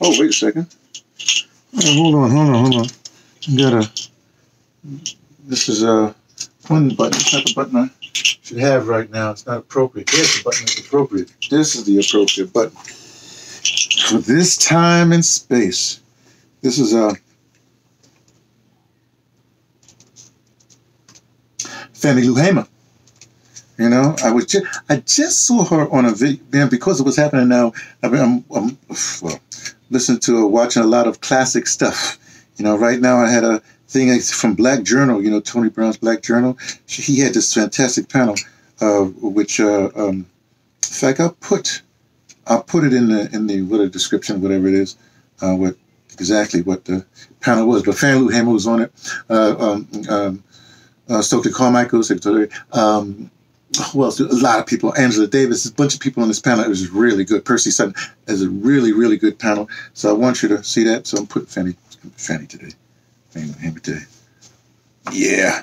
Oh, wait a second. Oh, hold on. This is one button. It's not the button I should have right now. It's not appropriate. Here's the button that's appropriate. This is the appropriate button. For this time and space. This is Fannie Lou Hamer. You know, I just saw her on a video, man, because of what's happening now. I mean, I'm well, listening to or watching a lot of classic stuff. You know, right now I had a thing from Black Journal, you know, Tony Brown's Black Journal. He had this fantastic panel, which, in fact, I'll put it in the what a description, whatever it is, what exactly what the panel was. But Fannie Lou Hamer was on it. Stokely Carmichael, Secretary. Well, a lot of people. Angela Davis, a bunch of people on this panel. It was really good. Percy Sutton is a really, really good panel. So I want you to see that. So I'm putting Fannie today. Fannie Lou Hamer today. Yeah.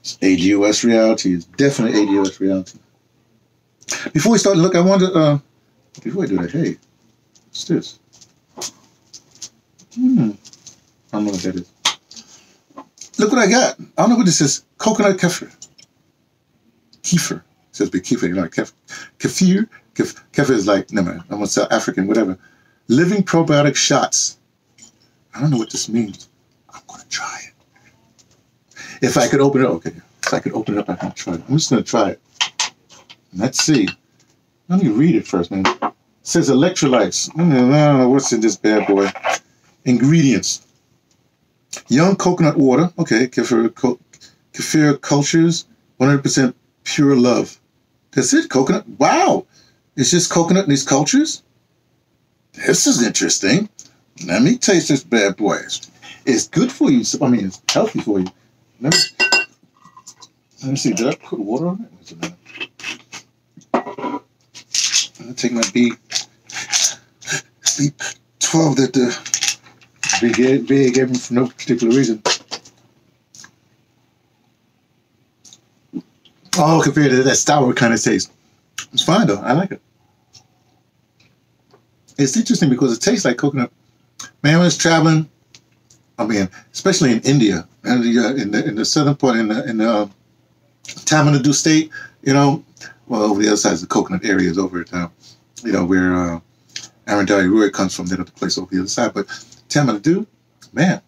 It's ADOS reality. It's definitely ADOS reality. Before we start, look, I want to, before I do that, hey, what's this? I don't know what that is. Look what I got. I don't know what this is. Coconut kefir. Kefir. It says be kefir, you know, kefir. Kefir is like, no man, I'm on South African, whatever. Living probiotic shots. I don't know what this means. I'm going to try it. If I could open it, okay. If I could open it up, I can try it. I'm just going to try it. Let's see. Let me read it first, man. It says electrolytes. I don't know what's in this bad boy. Ingredients. Young coconut water, okay, kefir cultures, 100% pure love. That's it, coconut. Wow, it's just coconut in these cultures? This is interesting. Let me taste this bad boy. It's good for you. I mean, it's healthy for you. Let me see, did I put water on it? I'm going to take my B12 that the... They gave him for no particular reason. Oh, compared to that sour kind of taste. It's fine, though. I like it. It's interesting because it tastes like coconut. Man, when I was traveling, I mean, especially in India, and in the southern part, in the Tamil Nadu state, you know, well, over the other side of the coconut areas over at, you know, where Arundhati Roy comes from, that other place over the other side, but Tamil Nadu, man,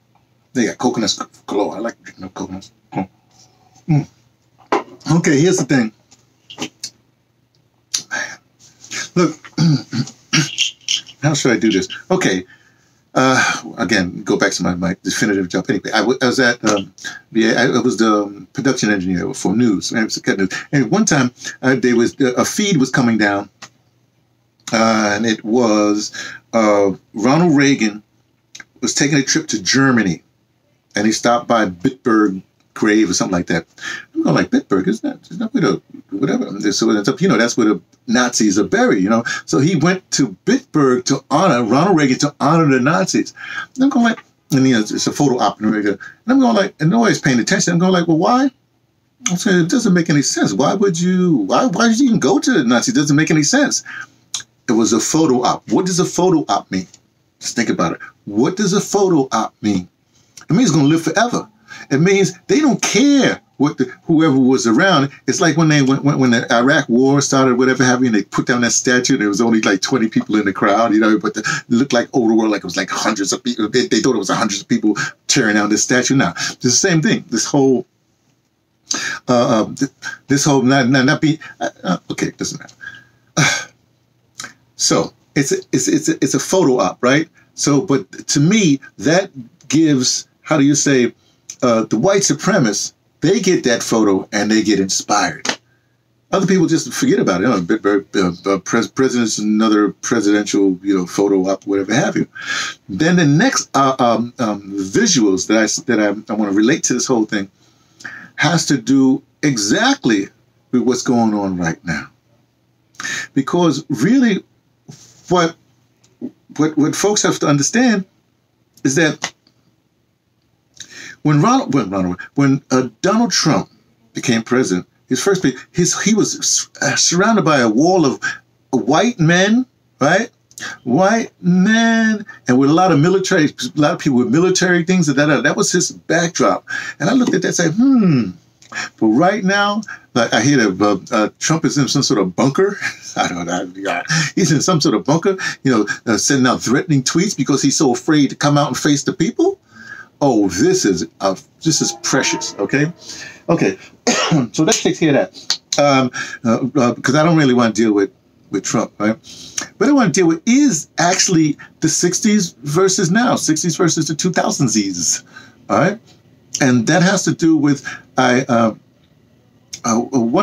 they got coconuts galore. I like drinking up coconuts. Okay, here's the thing. Man. Look, how should I do this? Okay, again, go back to my definitive job. Anyway, I was at I was the production engineer for news. And one time, there was a feed was coming down, and it was Ronald Reagan was taking a trip to Germany, and he stopped by Bitburg grave or something like that. I'm going like, Bitburg, isn't that where the, whatever, so it's up, you know, that's where the Nazis are buried, you know? So he went to Bitburg to honor, Ronald Reagan to honor the Nazis. And I'm going like, and you know, it's a photo operator, and I'm going like, and nobody's paying attention. I'm going like, well, why? I'm saying, it doesn't make any sense. Why did you even go to the Nazis? It doesn't make any sense. It was a photo op. What does a photo op mean? Just think about it. What does a photo op mean? It means it's going to live forever. It means they don't care what whoever was around. It's like when they when the Iraq War started, whatever happened, and they put down that statue. There was only like 20 people in the crowd, you know. But it looked like over the world, like it was like hundreds of people. They thought it was hundreds of people tearing down this statue. Now it's the same thing. This whole not be okay. It doesn't matter. So. It's a photo op, right? So, but to me, that gives, how do you say, the white supremacists, they get that photo and they get inspired. Other people just forget about it. You know, president's another presidential, you know, photo op, whatever have you. Then the next visuals that I want to relate to this whole thing has to do exactly with what's going on right now, because really. What folks have to understand is that when Donald Trump became president, he was surrounded by a wall of white men, right? white man, and with a lot of people with military things, and that was his backdrop. And I looked at that and said, But right now, like I hear that Trump is in some sort of bunker. I don't know. He's in some sort of bunker, sending out threatening tweets because he's so afraid to come out and face the people. Oh, this is precious. Okay, okay. So that takes care of that, because I don't really want to deal with Trump, right? But I want to deal with is actually the '60s versus now, '60s versus the 2000s. All right. And that has to do with one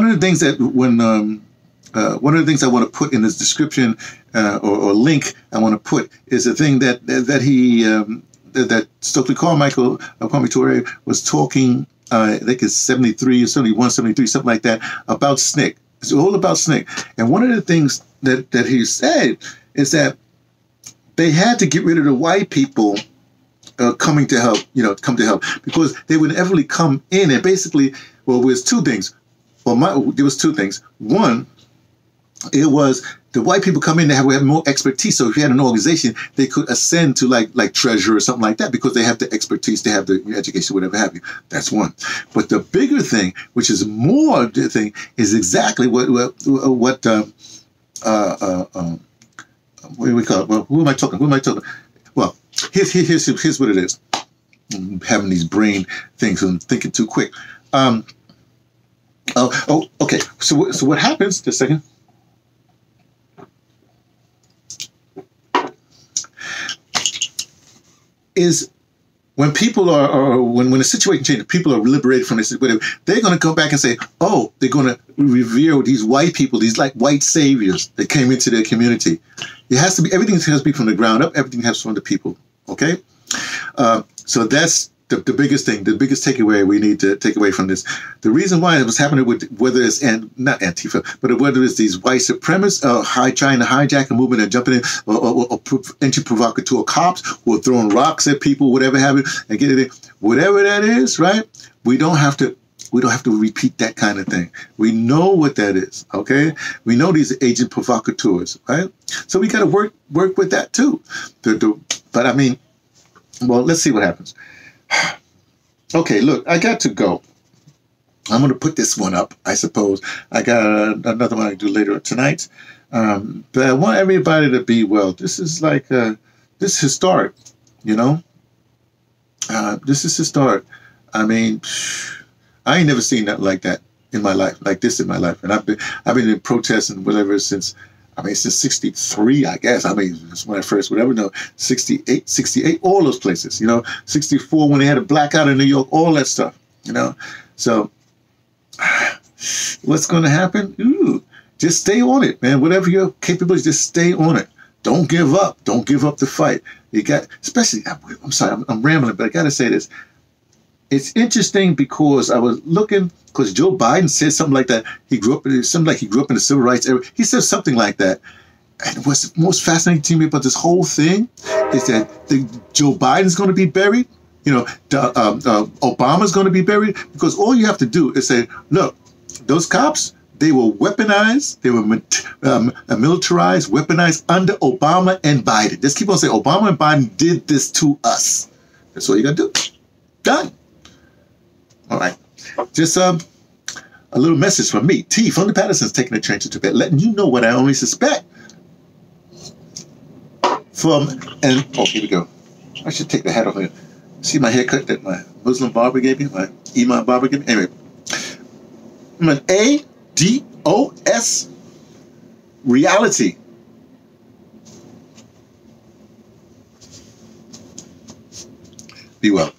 of the things that one of the things I want to put in this description or link I want to put is the thing that Stokely Carmichael, Kwame Ture, was talking. I think it's 73 or 71, 73, something like that, about SNCC. It's all about SNCC. And one of the things that he said is that they had to get rid of the white people. Coming to help, come to help, because they would inevitably come in and basically, well, there's two things. There was two things. One, it was the white people come in, they have more expertise. So if you had an organization, they could ascend to like treasurer or something like that because they have the expertise, they have the education, whatever have you. That's one. But the bigger thing, which is more the thing, is exactly what do we call it? Well, who am I talking? Well, here's what it is. I'm having these brain things, and I'm thinking too quick. Okay. So what happens? Just a second. Is when people when the situation changes, people are liberated from this. Whatever, they're going to come back and say, "Oh, they're going to revere these white people, these like white saviors that came into their community." It has to be, everything has to be from the ground up, everything has to be from the people, okay? So that's the biggest thing, the biggest takeaway we need to take away from this. The reason why it was happening with, whether it's, not Antifa, but whether it's these white supremacists trying to hijack a movement and jumping in, or entry provocateur cops who are throwing rocks at people, whatever happened, and getting it, whatever that is, right? We don't have to repeat that kind of thing. We know what that is, okay? We know these agent provocateurs, right? So we got to work with that too. But I mean, well, let's see what happens. Okay, look, I got to go. I'm going to put this one up, I suppose. I got another one I do later tonight. But I want everybody to be well. This is like, this is historic, this is historic. I mean, I ain't never seen nothing like that in my life, like this in my life. And I've been in protests and whatever since, since 63, I guess. It's when I first, 68, all those places, 64 when they had a blackout in New York, all that stuff, So what's going to happen? Ooh, just stay on it, man. Whatever your capabilities, just stay on it. Don't give up. Don't give up the fight. You got, especially, I'm sorry, I'm rambling, but I got to say this. It's interesting because I was looking, because Joe Biden said something like that. He grew up, something like he grew up in the civil rights era. He said something like that. And what's most fascinating to me about this whole thing is that Joe Biden's going to be buried. Obama's going to be buried, because all you have to do is say, look, those cops, they were weaponized, they were militarized, weaponized under Obama and Biden. Just keep on saying Obama and Biden did this to us. That's all you got to do. Done. All right, just a little message from me, T. From the Patterson's, taking the train to Tibet, letting you know what I only suspect from, and oh, here we go. I should take the hat off here. See my haircut that my Muslim barber gave me, my Imam barber gave me? Anyway, I'm an ADOS reality. Be well.